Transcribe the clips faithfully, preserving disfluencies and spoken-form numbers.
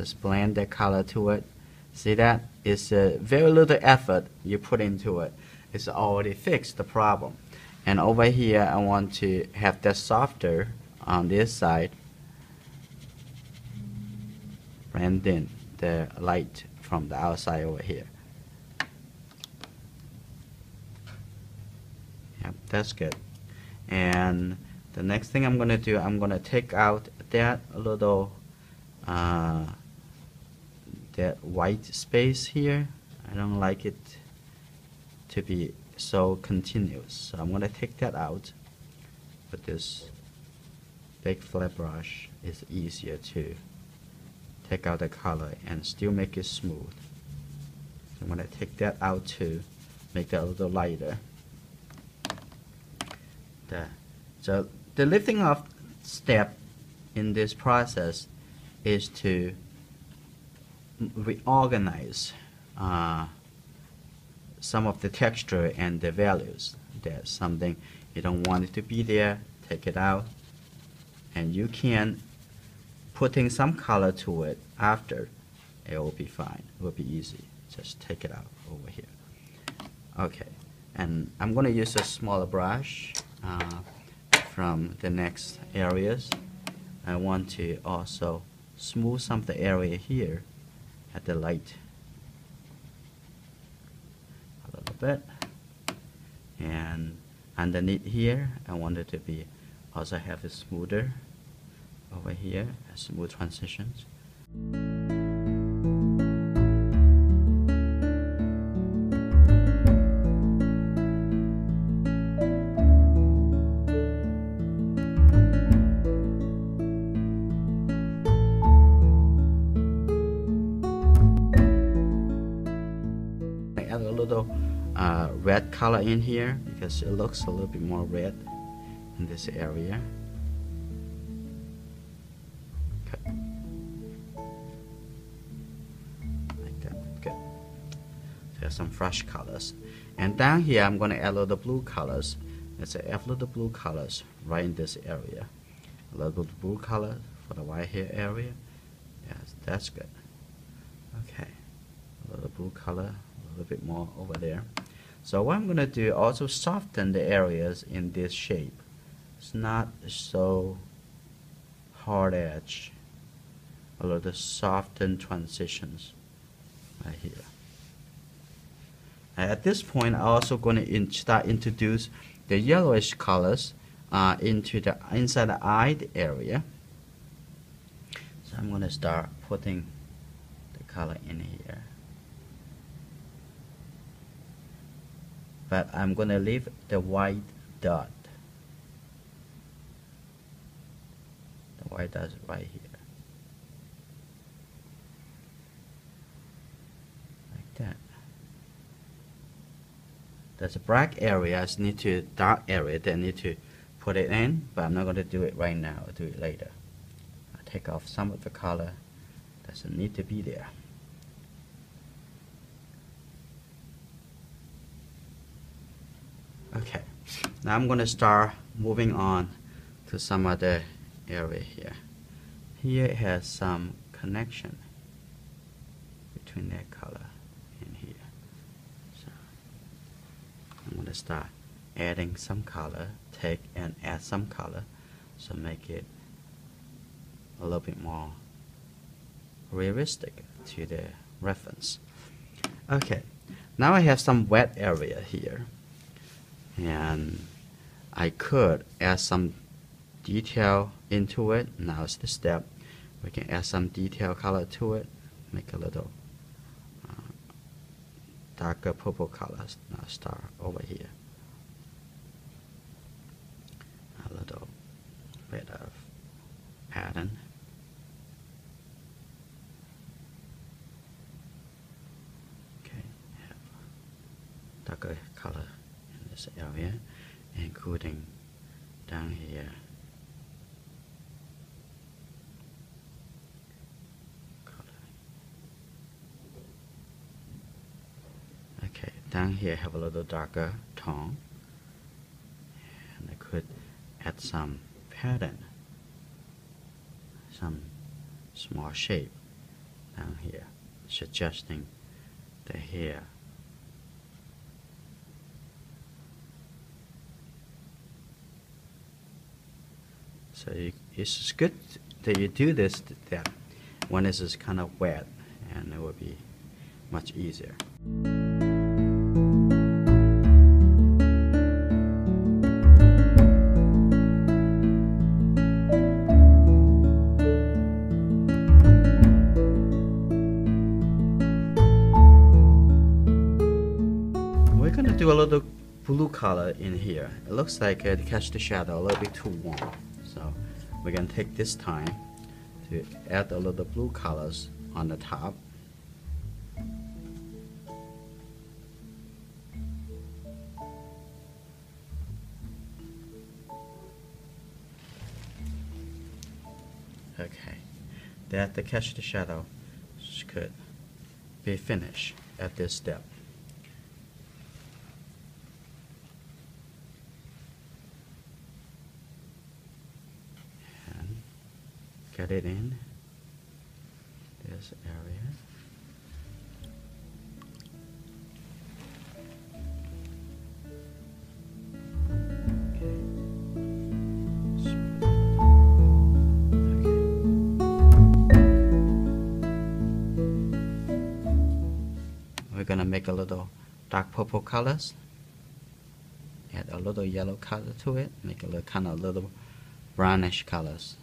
Just blend the color to it. See that? It's a very little effort you put into it. It's already fixed the problem. And over here, I want to have that softer on this side. Blend in the light from the outside over here. Yep, that's good. And the next thing I'm going to do, I'm going to take out that little uh, that white space here. I don't like it to be so continuous, so I'm going to take that out with this big flat brush. It's easier to take out the color and still make it smooth. I'm going to take that out to make that a little lighter. There. So the lifting off step in this process is to reorganize uh, some of the texture and the values. There's something you don't want it to be there, take it out, and you can putting some color to it after. It will be fine, it will be easy. Just take it out over here. Okay, and I'm going to use a smaller brush uh, from the next areas. I want to also smooth some of the area here at the light a little bit, and underneath here I want it to be also have it smoother over here, smooth transitions. Red color in here because it looks a little bit more red in this area. Okay. Like that. Good. There's some fresh colors. And down here I'm going to add a little blue colors. Let's add a little blue colors right in this area. A little bit of blue color for the white hair area. Yes, that's good. Okay. A little blue color, a little bit more over there. So what I'm going to do, also soften the areas in this shape. It's not so hard edge. A little soften transitions right here. And at this point, I'm also going to in start introduce the yellowish colors uh, into the inside the eye area. So I'm going to start putting the color in here. But I'm going to leave the white dot. The white dot is right here. Like that. There's a black area, I need to dark area that I need to put it in, but I'm not going to do it right now, I'll do it later. I'll take off some of the color that doesn't need to be there. Okay, now I'm going to start moving on to some other area here. Here it has some connection between that color and here. So I'm going to start adding some color, take and add some color, so make it a little bit more realistic to the reference. Okay, now I have some wet area here. And I could add some detail into it. Now it's the step. We can add some detail color to it. Make a little uh, darker purple colors. Now start over here. A little bit of pattern. Okay, have darker color area, including down here, color. Okay, down here have a little darker tone, and I could add some pattern, some small shape down here, suggesting that here so you, it's good that you do this, that when this is kind of wet, and it will be much easier. We're going to do a little blue color in here. It looks like it catches the shadow a little bit too warm. So we're going to take this time to add a little blue colors on the top. Okay, that the catch the shadow could be finished at this step. And get it in this area. Gonna make a little dark purple colors, add a little yellow color to it, make a little kind of little brownish colors.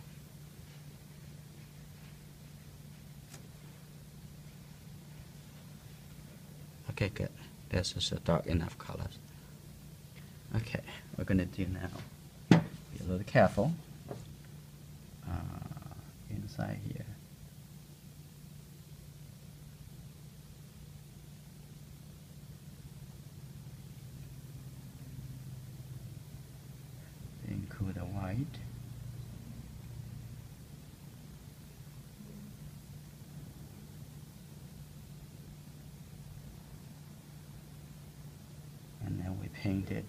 Okay, good. This is a dark enough colors. Okay, we're gonna do now, be a little careful uh, inside here. The white, and then we painted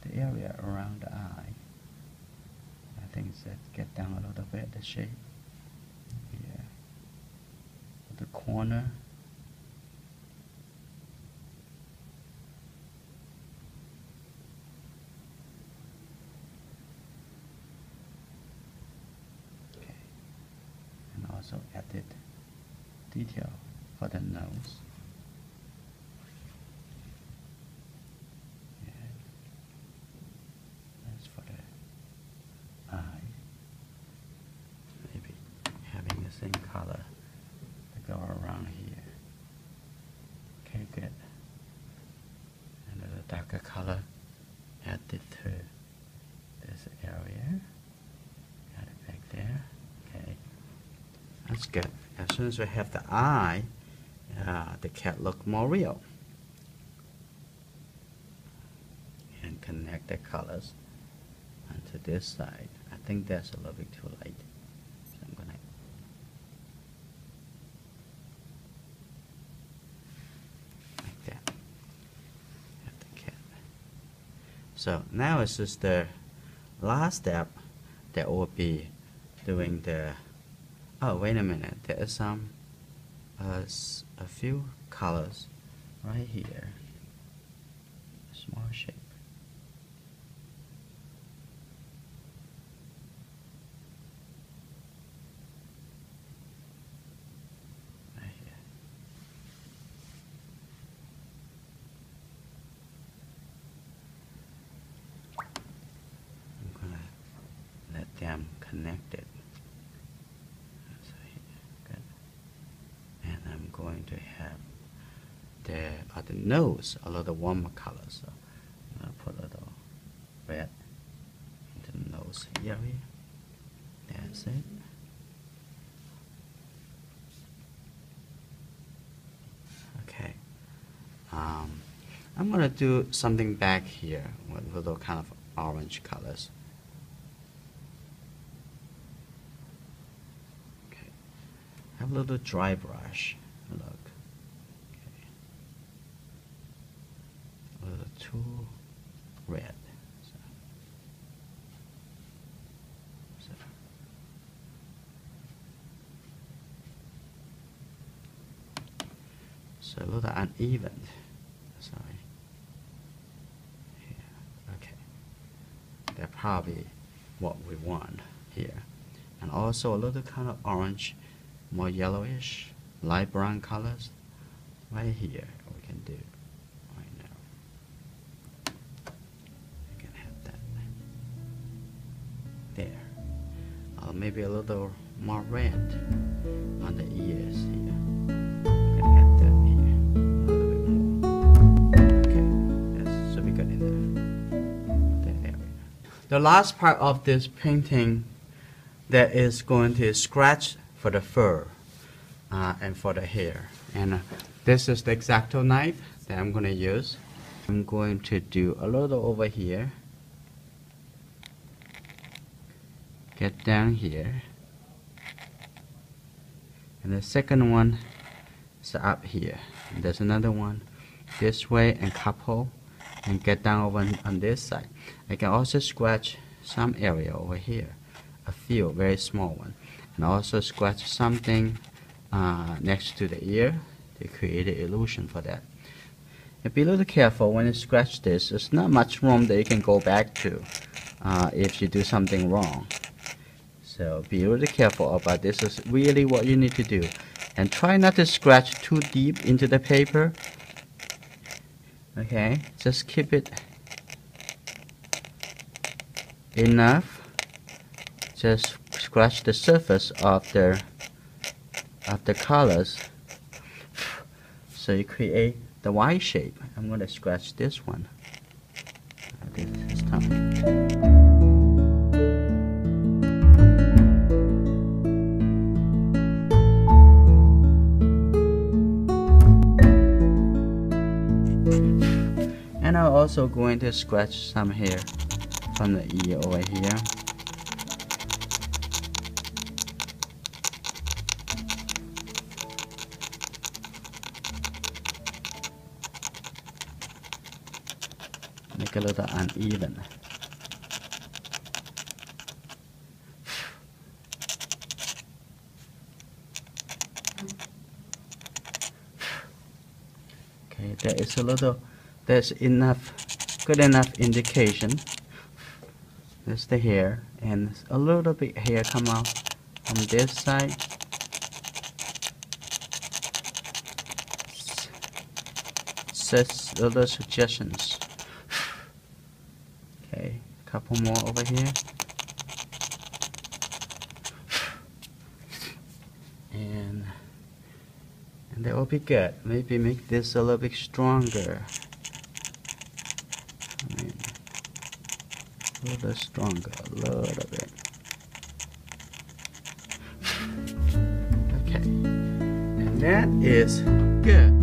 the area around the eye. I think that get down a little bit the shape here, the corner. Also added detail for the nose. Yeah. That's for the eye. Maybe having the same color to go around here. Okay, good. And a darker color added to this area. Got it back there. Okay. That's good. As soon as we have the eye, uh, the cat look more real. And connect the colors onto this side. I think that's a little bit too light. So I'm gonna like that. Have the cat. So now it's just the last step that will be doing the. Oh, wait a minute, there is some, uh, a few colors right here, a small shape. Right here. I'm gonna let them connect it. Going to have the other nose a little warmer color, so I'm gonna put a little red into the nose area. That's it. Okay. Um, I'm gonna do something back here with little kind of orange colors. Okay. Have a little dry brush. Look, okay. A little too red. So, so. So look at uneven. Sorry. Here. Okay. That's probably what we want here. And also a little kind of orange, more yellowish, light brown colors right here. We can do right now. We can have that there. Uh, maybe a little more red on the ears here. We can add that here a little bit more. Okay, that should be good enough. There, there we go. The last part of this painting, that is going to scratch for the fur uh, and for the hair. And uh, this is the X-Acto knife that I'm going to use. I'm going to do a little over here. Get down here. And the second one is up here. And there's another one this way and couple and get down over on this side. I can also scratch some area over here. A few very small one, and also scratch something uh, next to the ear to create an illusion for that. And be a little careful when you scratch this. There's not much room that you can go back to uh, if you do something wrong. So be really careful about this. This is really what you need to do, and try not to scratch too deep into the paper. Okay, just keep it enough. Just scratch the surface of the of the colors, so you create the Y shape. I'm going to scratch this one. I think this is time. And I'm also going to scratch some hair from the ear over here. Make a little uneven. Okay, there is a little, there's enough, good enough indication. There's the hair, and a little bit hair come out from this side. Such little suggestions. Couple more over here, and and that will be good. Maybe make this a little bit stronger. I mean, a little stronger, a little bit. Okay, and that is good.